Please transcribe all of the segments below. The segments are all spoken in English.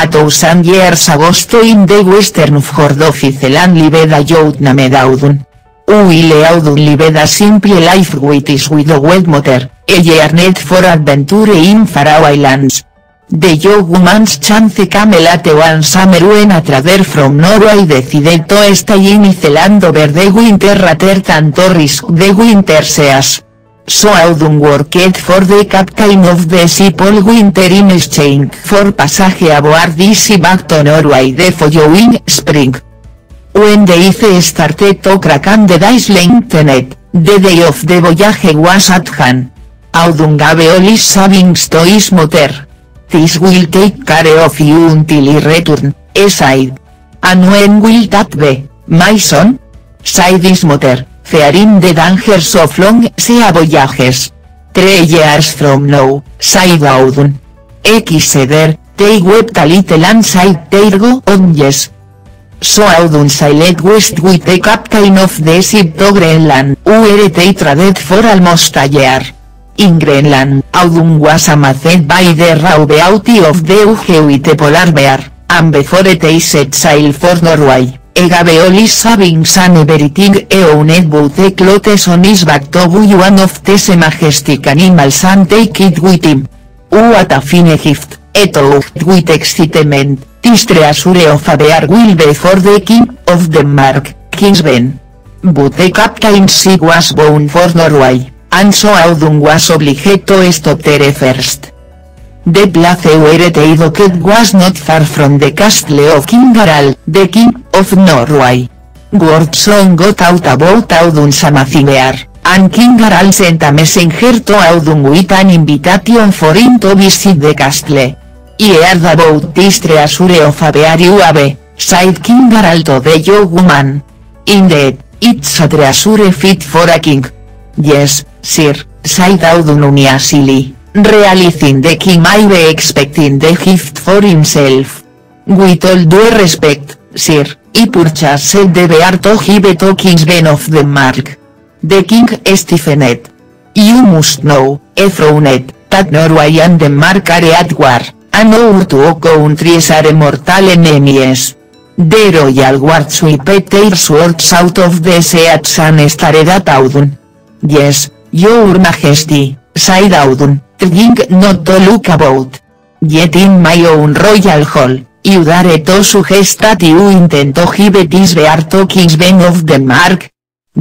A thousand years ago in the western fjord of Iceland lived a youth named Audun. While Audun lived a simple life with his widowed mother, he yearned for adventure in faraway lands. The young woman's chance came late one summer when a trader from Norway decided to stay in Iceland over the winter rather than to risk the winter seas. So Audun worked for the captain of the ship all winter in exchange for passage aboard this sea back to Norway the following spring. When the ice started to crack and the ice lengthened, the day of the voyage was at hand. Audun gave all his savings to his mother. "This will take care of you until I return," he said. "And when will that be, my son?" said his mother, fearing the dangers of long sea voyages. "3 years from now," said Audun. He kissed her, they wept a little and said their goodbyes. So Audun sailed west with the captain of the ship to Greenland, where they traded for almost a year. In Greenland, Audun was amazed by the raw beauty of the huge white polar bear, and before they set sail for Norway, he gave all his savings and everything he owned but the clothes on his back to buy one of these majestic animals and take it with him. "What a fine gift," he thought with excitement, "this treasure of a bear will be for the king of Denmark, King Svein." But the captain's ship was bound for Norway, and so Audun was obliged to stop there first. The place where they docked was not far from the castle of King Harald, the king of Norway. Word soon got out about Audun's amazing bear, and King Harald sent a messenger to Audun with an invitation for him to visit the castle. "I heard about this treasure of a bear you have," said King Harald to the young woman. "Indeed, it's a treasure fit for a king." "Yes, sir," said Audun uneasily, realizing that he might be expecting the gift for himself. "With all due respect, sir, he purchased the bear to give to King Svein of Denmark." The king stiffened. "You must know," he frowned, "that Norway and Denmark are at war, and our two countries are mortal enemies." The royal guard swept their swords out of the sheaths and stared at Audun. "Yes, your majesty," said Audun, "trying not to look about. Yet in my own royal hall, you dare to suggest that you intend to give this bear to King Svein of Denmark?"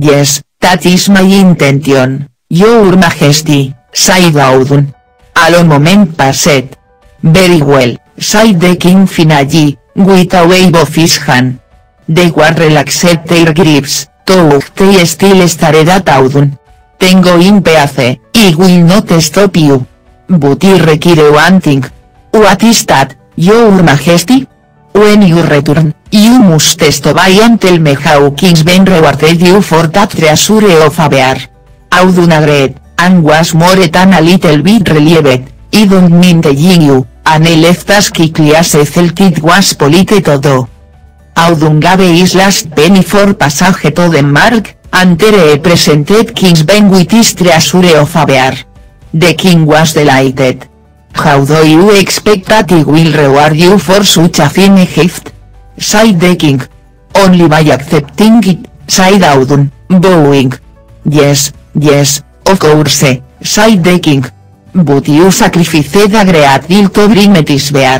"Yes, that is my intention, your majesty," said Audun. A long moment passed. "Very well," said the king finally, with a wave of his hand. The guard relaxed their grips, though they still stared at Audun. "Tengo in peace, I will not stop you. But I require one thing." "What is that, your majesty?" "When you return, you must stop by and tell me how King Svein rewarded you for that treasure of a bear." Audun agreed, and was more than a little bit relieved. "I don't mean telling you," and he left as quickly as he felt it was polite to do. Audun gave his last penny for passage to Denmark, and there presented King Svein with his treasure of a bear. The king was delighted. "How do you expect that he will reward you for such a fine gift?" said the king. "Only by accepting it," said Audun, bowing. Yes, of course," said the king. "But you sacrificed a great deal to bring me this bear.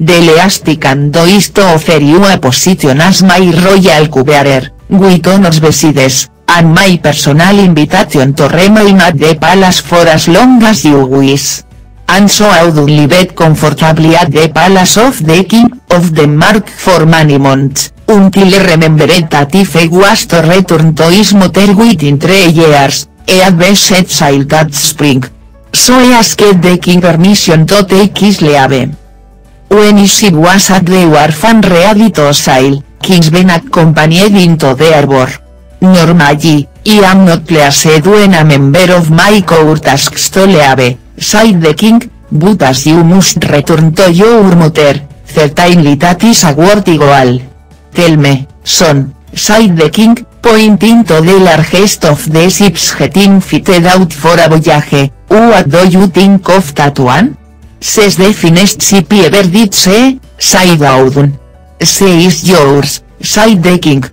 The least I can do is to offer you a position as my royal cupbearer, with honors besides, and my personal invitation to remain at the palace for as long as you wish." And so Audun lived comfortably at the palace of the king of Denmark for many months, until he remembered that if he was to return to his mother within 3 years, he had best set sail that spring. So he asked the king permission to take his leave. When his ship was at the wharf and ready to sail, King Svein accompanied into the arbor. "Normally, I am not placed when a member of my court asks to leave," said the king, "but as you must return to your mother, certainly that is a word equal." "Tell me, son," said the king, pointing to the largest of the ships getting fitted out for a voyage, "what do you think of that one? Says the finest ship ever did say?" said Audun. "She is yours," said the king.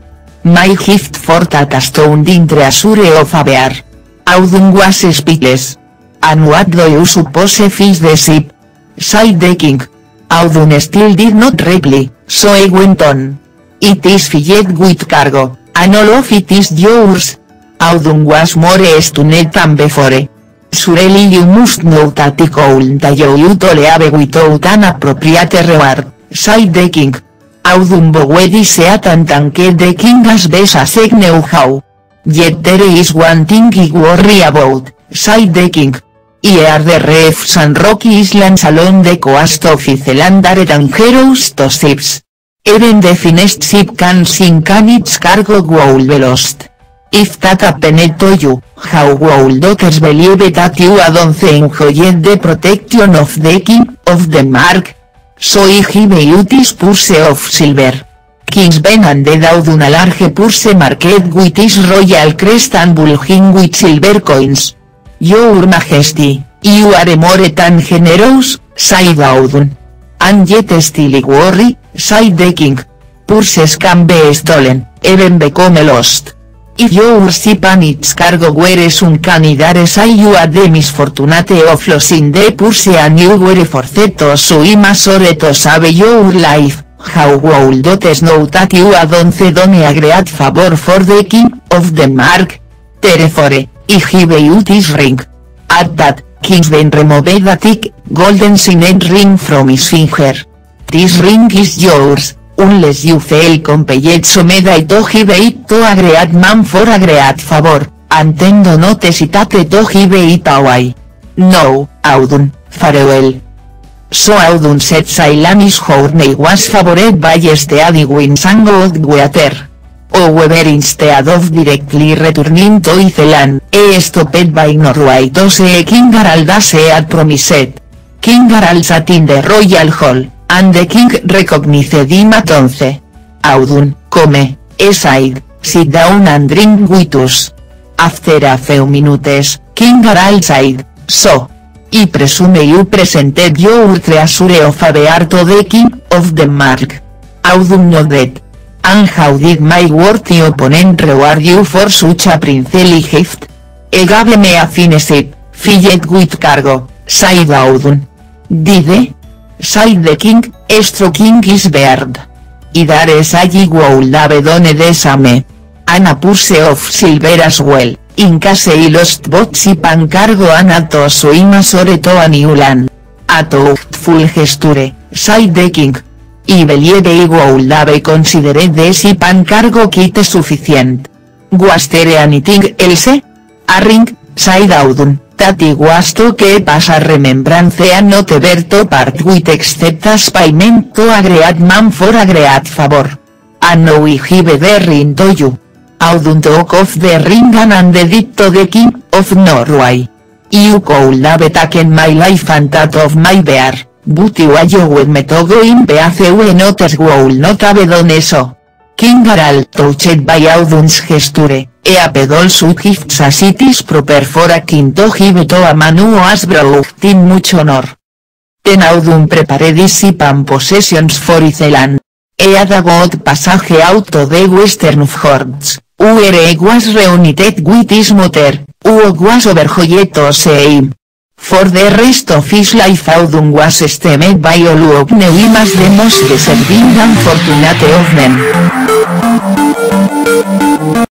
"My gift for that astounding treasure of a bear." Audun was speechless. "And what do you suppose is the ship?" said the king. Audun still did not reply, so he went on. "It is filled with cargo, and all of it is yours." Audun was more stunned than before. "Surely you must know that I couldn't allow you to leave without an appropriate reward," said the king. Audun bowed his head and thanked the king as best he knew how. "Yet there is one thing I worry about," said the king. "Here the reefs and rocky islands along the coast of Iceland are dangerous to ships. Even the finest ship can sink and its cargo will be lost. If that happened to you, how would others believe that you hadn't enjoyed the protection of the king of Denmark?" So he gave out his purse of silver. King Svein handed Audun a large purse marked with his royal crest and bulging with silver coins. "Your Majesty, you are more than generous," said Audun. "And yet still I worry," said the king. "Purses can be stolen, even become lost. If your ship and its cargo were sunken, either say you had the misfortunate of losing the purse and you were forced to swim ashore to save your life, how would others know that you hadn't done a great favor for the king of Denmark? Therefore, I gave you this ring." At that, King Svein removed a thick, golden signet ring from his finger. "This ring is yours, unless you fail compelled somebody to give it to a great man for a great favor, and then do not hesitate to give it away. No, Audun, farewell." So Audun set sail on his journey was favored by steady winds and good weather. However, instead of directly returning to Iceland, he stopped by Norway to see King Harald as he had promised. King Harald sat in the royal hall, and the king recognized him at once. "Audun, come," he said, "sit down and drink with us." After a few minutes, King Harald said, "So, I presume you presented your treasure of a bear to the king of Denmark?" Audun nodded. "And how did my worthy opponent reward you for such a princely gift?" "He gave me a fine ship, filled with cargo," said Audun. "Did he?" said the king, stroking his beard. "Either say I would have done the same. And a purse of silver as well, in case I lost both ship and cargo and had to swim ashore to a new land." "A thoughtful gesture," said the king. "I believe I would have considered the ship and cargo kit sufficient." "Was there anything else?" "A ring," said Audun, "that I was to keep as a remembrance and not ever to part with except as payment to a great man for a great favor. And now I give the ring to you." Audun took off the ring and handed it to the king of Norway. "You could have taken my life and that of my bear, but you allowed me to go in peace when others would not have done so." King Harald, touched by Audun's gesture, he appealed to gifts as it is proper for a king to give to a man who has brought in much honor. Then Audun prepared his ship and possessions for Iceland. He had a good passage out to the western fjords, where he was reunited with his mother, who was overjoyed to see him. For the rest of his life Audun was esteemed by all who knew him as the most deserving and fortunate of men.